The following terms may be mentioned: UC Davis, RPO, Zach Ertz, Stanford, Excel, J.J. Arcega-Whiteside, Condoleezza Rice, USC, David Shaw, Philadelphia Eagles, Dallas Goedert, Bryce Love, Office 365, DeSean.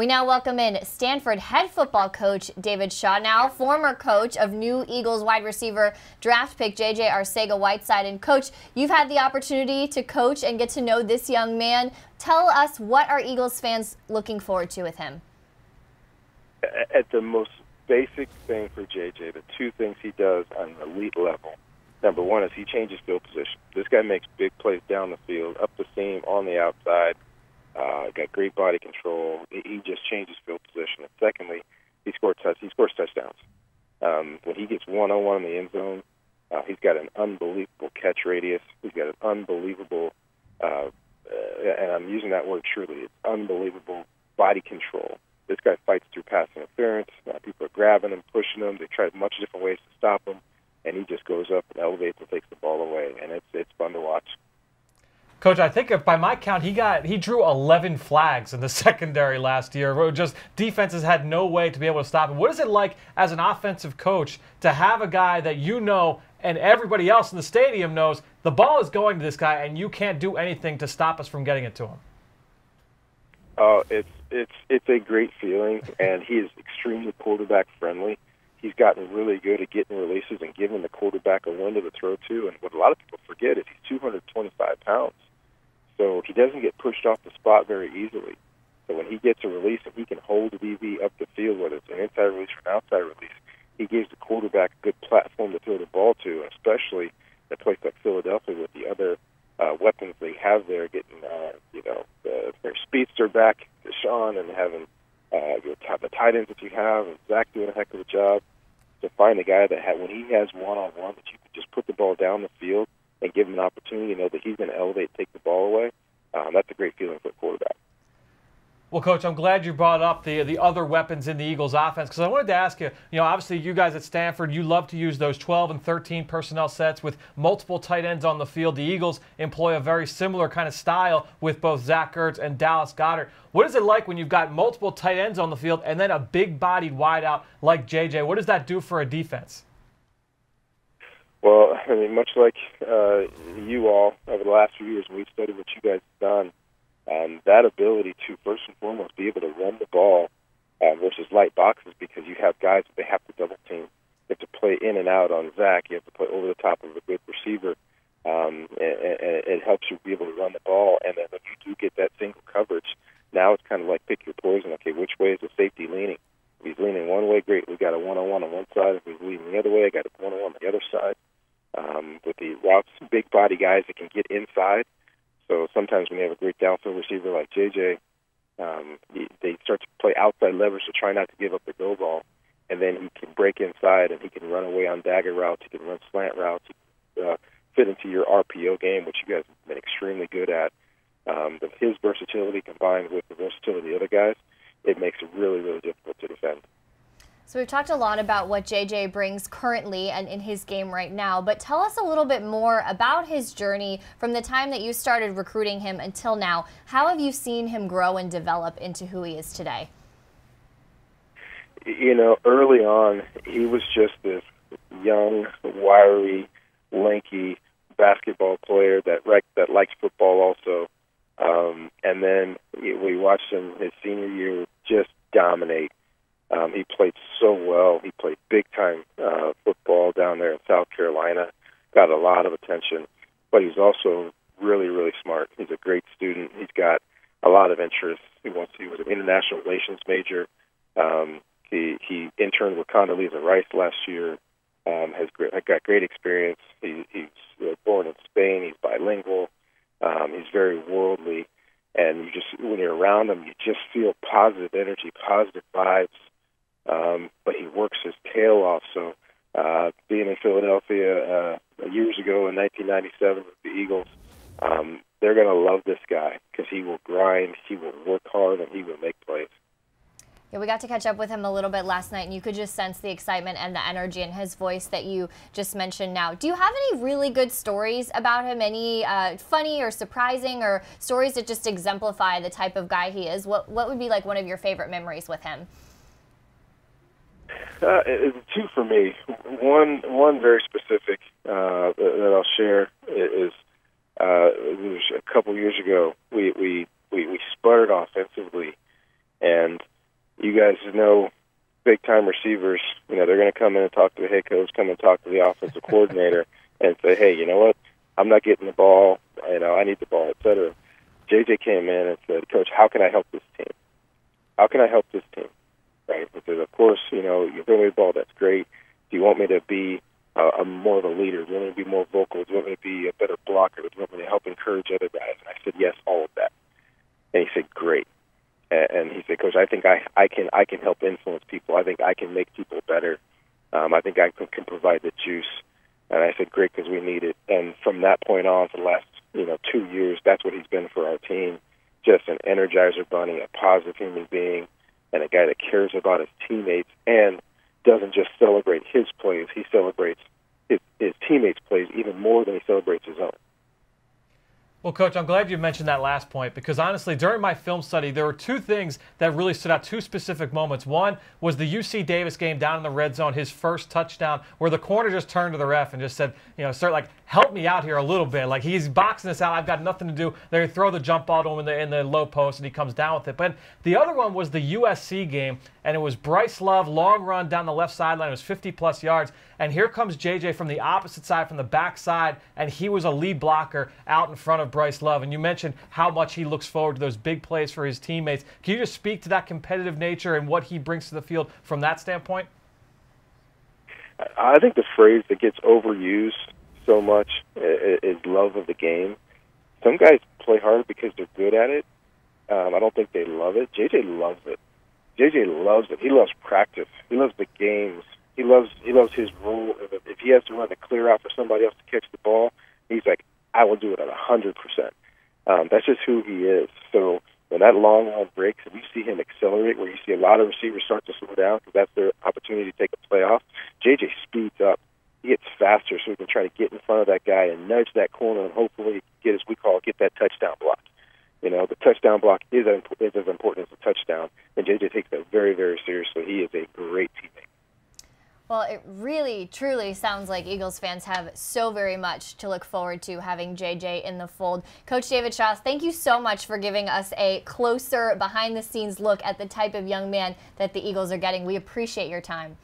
We now welcome in Stanford head football coach David Shaw, now former coach of new Eagles wide receiver draft pick J.J. Arcega-Whiteside. And Coach, you've had the opportunity to coach and get to know this young man. Tell us, what are Eagles fans looking forward to with him? At the most basic thing for J.J., the two things he does on an elite level. Number one is he changes field position. This guy makes big plays down the field, up the seam, on the outside. Got great body control. He just changes field position. And secondly, he scores touchdowns. When he gets one-on-one in the end zone, he's got an unbelievable catch radius. He's got an unbelievable, and I'm using that word truly, it's unbelievable body control. This guy fights through pass interference. People are grabbing him, pushing him. They try a bunch of different ways to stop him, and he just goes up and elevates and takes the ball away, and it's fun to watch. Coach, I think if, by my count, he drew 11 flags in the secondary last year. Where just defenses had no way to be able to stop him. What is it like as an offensive coach to have a guy that you know and everybody else in the stadium knows the ball is going to this guy and you can't do anything to stop us from getting it to him? Oh, it's a great feeling, and he is extremely quarterback friendly. He's gotten really good at getting releases and giving the quarterback a window to throw to. And what a lot of people forget is he's 225 pounds. So he doesn't get pushed off the spot very easily. So when he gets a release and he can hold the DB up the field, whether it's an inside release or an outside release, he gives the quarterback a good platform to throw the ball to, especially at a place like Philadelphia with the other weapons they have there, getting their speedster back, DeSean, and having the tight ends that you have, and Zach doing a heck of a job. To find a guy that when he has one-on-one, that you can just put the ball down the field and give him an opportunity to know that he's going to elevate, take the ball away, that's a great feeling for a quarterback. Well, Coach, I'm glad you brought up the other weapons in the Eagles' offense, because I wanted to ask you, obviously you guys at Stanford, you love to use those 12 and 13 personnel sets with multiple tight ends on the field. The Eagles employ a very similar kind of style with both Zach Ertz and Dallas Goedert. What is it like when you've got multiple tight ends on the field and then a big-bodied wideout like J.J.? What does that do for a defense? Well, I mean, much like you all over the last few years, we've studied what you guys have done. And that ability to, first and foremost, be able to run the ball versus light boxes, because you have guys that they have to double-team. They have to play in and out on Zach. You have to play over the top of a good receiver. And it helps you be able to run the ball. And then when you do get that single coverage, now it's kind of like pick your poison. Okay, which way is the safety leaning? If he's leaning one way, great. We got a one-on-one on one side. If he's leaning the other way, I got a one-on-one on the other side. With the routes, big-body guys that can get inside. So sometimes when you have a great downfield receiver like J.J., they start to play outside leverage to try not to give up the go ball, and then he can break inside and he can run away on dagger routes, he can run slant routes, fit into your RPO game, which you guys have been extremely good at. His versatility combined with the versatility of the other guys, it makes it really, really difficult to defend. So we've talked a lot about what J.J. brings currently and in his game right now, but tell us a little bit more about his journey from the time that you started recruiting him until now. How have you seen him grow and develop into who he is today? You know, early on, he was just this young, wiry, lanky basketball player that likes football also. And then we watched him his senior year just dominate. He played so well. He played big-time football down there in South Carolina, got a lot of attention, but he's also really, really smart. He's a great student. He's got a lot of interests. He was an international relations major. He interned with Condoleezza Rice last year, got great experience. He's born in Spain. He's bilingual. He's very worldly. And you just, when you're around him, you just feel positive energy, positive vibes. But he works his tail off. So being in Philadelphia years ago in 1997 with the Eagles, they're going to love this guy because he will grind, he will work hard, and he will make plays. Yeah, we got to catch up with him a little bit last night, and you could just sense the excitement and the energy in his voice that you just mentioned now. Do you have any really good stories about him, any funny or surprising or stories that just exemplify the type of guy he is? What would be like one of your favorite memories with him? Two for me. One very specific that I'll share is it was a couple years ago. We sputtered offensively, and you guys know, big-time receivers, you know, they're going to come in and talk to the head coach, come and talk to the offensive coordinator, and say, hey, you know what, I'm not getting the ball, you know, I need the ball, etc. J.J. came in and said, Coach, how can I help this team? How can I help this team? Right? Because, of course, you know, you're throwing me the ball, that's great. Do you want me to be more of a leader? Do you want me to be more vocal? Do you want me to be a better blocker? Do you want me to help encourage other guys? And I said, yes, all of that. And he said, great. And he said, Coach, I think I can help influence people. I think I can make people better. I think I can provide the juice. And I said, great, because we need it. And from that point on for the last, 2 years, that's what he's been for our team. Just an energizer bunny, a positive human being, and a guy that cares about his teammates and doesn't just celebrate his plays. He celebrates his teammates' plays even more than he celebrates his own. Well, Coach, I'm glad you mentioned that last point because, honestly, during my film study, there were two things that really stood out, two specific moments. One was the UC Davis game down in the red zone, his first touchdown, where the corner just turned to the ref and just said, sir, like, help me out here a little bit. Like, he's boxing us out. I've got nothing to do. They throw the jump ball to him in the low post, and he comes down with it. But the other one was the USC game, and it was Bryce Love, long run down the left sideline. It was 50-plus yards. And here comes J.J. from the opposite side, from the backside, and he was a lead blocker out in front of Bryce Love, and you mentioned how much he looks forward to those big plays for his teammates. Can you just speak to that competitive nature and what he brings to the field from that standpoint? I think the phrase that gets overused so much is love of the game. Some guys play hard because they're good at it. I don't think they love it. J.J. loves it. J.J. loves it. He loves practice. He loves the games. He loves his role. If he has to run a clear out for somebody else to catch the ball, he's like, I will do it at 100%. That's just who he is. So when that long run breaks and you see him accelerate, where you see a lot of receivers start to slow down because that's their opportunity to take a playoff, J.J. speeds up. He gets faster so he can try to get in front of that guy and nudge that corner and hopefully get, as we call it, get that touchdown block. The touchdown block is as important as a touchdown, and J.J. takes that very, very seriously. He is a great teammate. Well, it really, truly sounds like Eagles fans have so very much to look forward to having J.J. in the fold. Coach David Shaw, thank you so much for giving us a closer, behind-the-scenes look at the type of young man that the Eagles are getting. We appreciate your time.